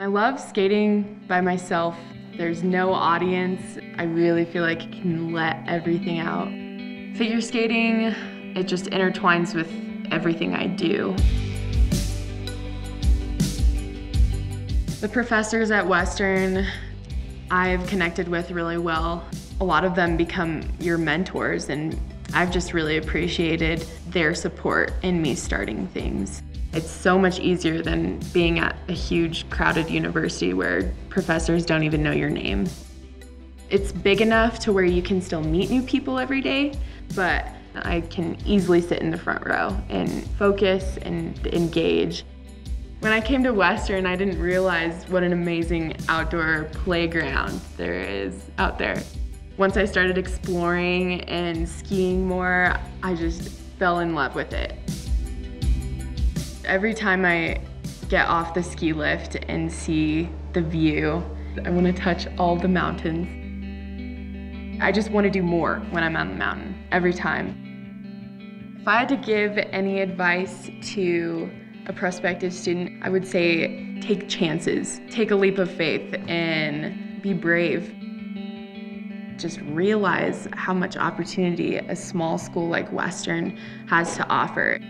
I love skating by myself. There's no audience. I really feel like I can let everything out. Figure skating, it just intertwines with everything I do. The professors at Western, I've connected with really well. A lot of them become your mentors, and I've just really appreciated their support in me starting things. It's so much easier than being at a huge, crowded university where professors don't even know your name. It's big enough to where you can still meet new people every day, but I can easily sit in the front row and focus and engage. When I came to Western, I didn't realize what an amazing outdoor playground there is out there. Once I started exploring and skiing more, I just fell in love with it. Every time I get off the ski lift and see the view, I want to touch all the mountains. I just want to do more when I'm on the mountain, every time. If I had to give any advice to a prospective student, I would say take chances, take a leap of faith, and be brave. Just realize how much opportunity a small school like Western has to offer.